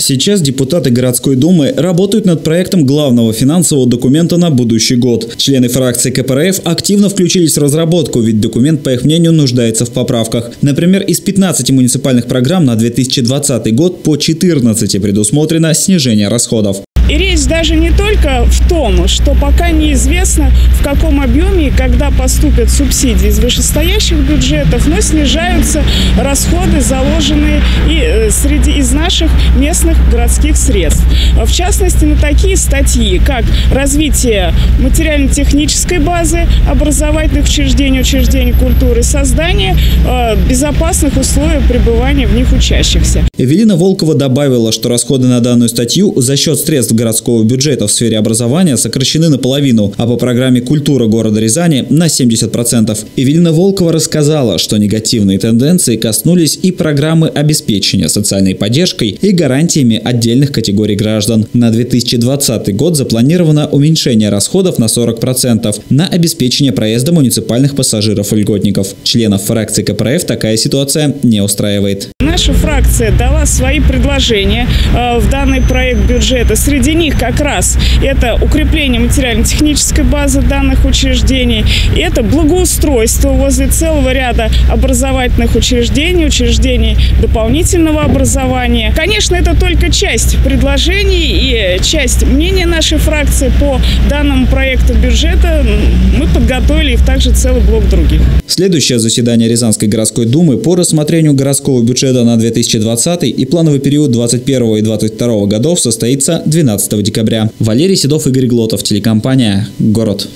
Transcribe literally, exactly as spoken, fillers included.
Сейчас депутаты городской думы работают над проектом главного финансового документа на будущий год. Члены фракции ка пэ эр эф активно включились в разработку, ведь документ, по их мнению, нуждается в поправках. Например, из пятнадцати муниципальных программ на две тысячи двадцатый год по четырнадцати предусмотрено снижение расходов. И речь даже не только в том, что пока неизвестно, в каком объеме и когда поступят субсидии из вышестоящих бюджетов, но снижаются расходы, заложенные и среди из наших местных городских средств. В частности, на такие статьи, как развитие материально-технической базы образовательных учреждений, учреждений культуры, создание безопасных условий пребывания в них учащихся. Эвелина Волкова добавила, что расходы на данную статью за счет средств городского бюджета в сфере образования сокращены наполовину, а по программе «Культура города Рязани» на семьдесят процентов. Эвелина Волкова рассказала, что негативные тенденции коснулись и программы обеспечения социальной поддержкой и гарантиями отдельных категорий граждан. На две тысячи двадцатый год запланировано уменьшение расходов на сорок процентов на обеспечение проезда муниципальных пассажиров-льготников. Членов фракции ка пэ эр эф такая ситуация не устраивает. Наша фракция дала свои предложения в данный проект бюджета. Среди Среди них как раз это укрепление материально-технической базы данных учреждений, это благоустройство возле целого ряда образовательных учреждений, учреждений дополнительного образования. Конечно, это только часть предложений и часть мнения нашей фракции по данному проекту бюджета. Мы подготовили их также целый блок других. Следующее заседание Рязанской городской думы по рассмотрению городского бюджета на две тысячи двадцатый и плановый период двадцать первого и двадцать второго годов состоится двенадцатого декабря. Валерий Седов, Игорь Глотов, телекомпания «Город».